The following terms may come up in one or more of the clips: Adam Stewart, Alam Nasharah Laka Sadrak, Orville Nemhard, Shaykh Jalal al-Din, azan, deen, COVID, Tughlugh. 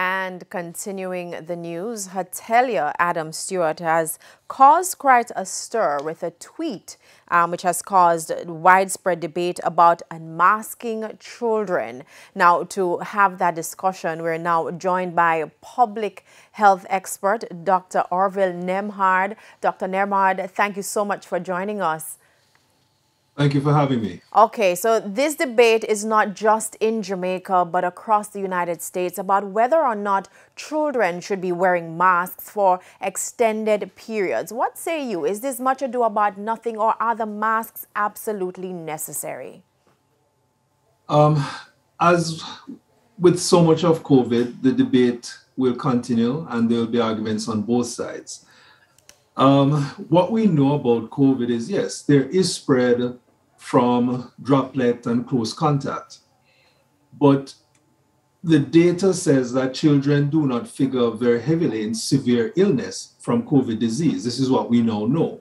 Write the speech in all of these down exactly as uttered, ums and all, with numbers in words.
And continuing the news, hotelier Adam Stewart has caused quite a stir with a tweet um, which has caused widespread debate about unmasking children. Now, to have that discussion, we're now joined by public health expert Doctor Orville Nemhard. Doctor Nemhard, thank you so much for joining us. Thank you for having me. Okay, so this debate is not just in Jamaica, but across the United States about whether or not children should be wearing masks for extended periods. What say you? Is this much ado about nothing, or are the masks absolutely necessary? Um, as with so much of COVID, the debate will continue and there will be arguments on both sides. Um, what we know about COVID is, yes, there is spread from droplet and close contact. But the data says that children do not figure very heavily in severe illness from COVID disease. This is what we now know.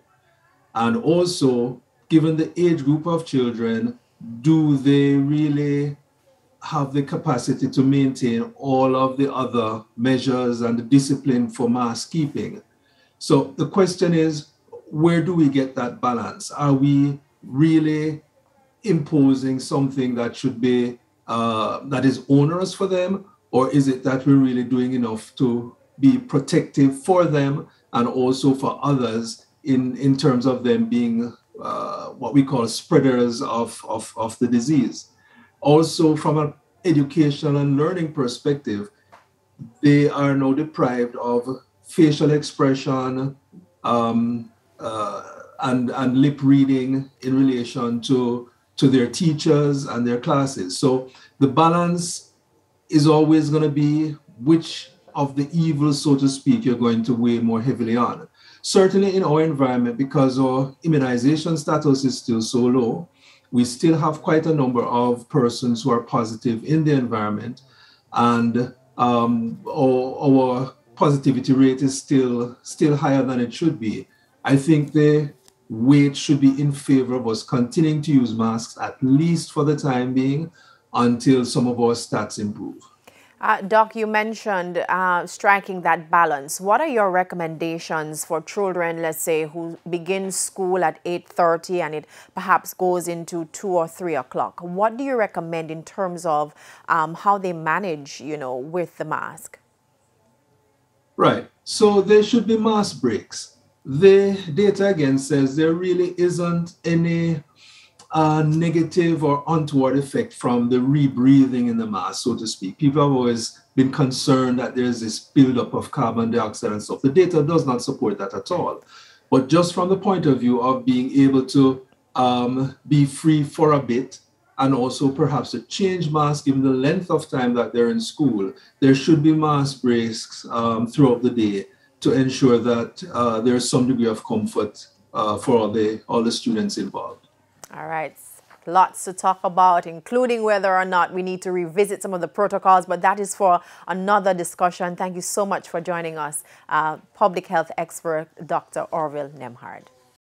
And also, given the age group of children, do they really have the capacity to maintain all of the other measures and the discipline for mask keeping? So the question is, where do we get that balance? Are we really imposing something that should be uh, that is onerous for them, or is it that we're really doing enough to be protective for them and also for others in in terms of them being uh, what we call spreaders of, of of the disease? Also, from an educational and learning perspective, they are now deprived of facial expression um, uh, and and lip reading in relation to to their teachers and their classes. So the balance is always going to be which of the evils, so to speak, you're going to weigh more heavily on. Certainly in our environment, because our immunization status is still so low, we still have quite a number of persons who are positive in the environment, and um, our, our positivity rate is still still higher than it should be. I think the weight should be in favor of us continuing to use masks, at least for the time being, until some of our stats improve. Uh, Doc, you mentioned uh, striking that balance. What are your recommendations for children, let's say, who begin school at eight thirty and it perhaps goes into two or three o'clock? What do you recommend in terms of um, how they manage, you know, with the mask? Right, so there should be mass breaks. The data again says there really isn't any uh, negative or untoward effect from the rebreathing in the mask, so to speak. People have always been concerned that there's this buildup of carbon dioxide and stuff. The data does not support that at all. But just from the point of view of being able to um, be free for a bit, and also perhaps a change mask given the length of time that they're in school, there should be mask breaks um, throughout the day to ensure that uh, there's some degree of comfort uh, for all the, all the students involved. All right. Lots to talk about, including whether or not we need to revisit some of the protocols, but that is for another discussion. Thank you so much for joining us, uh, public health expert Doctor Orville Nemhard.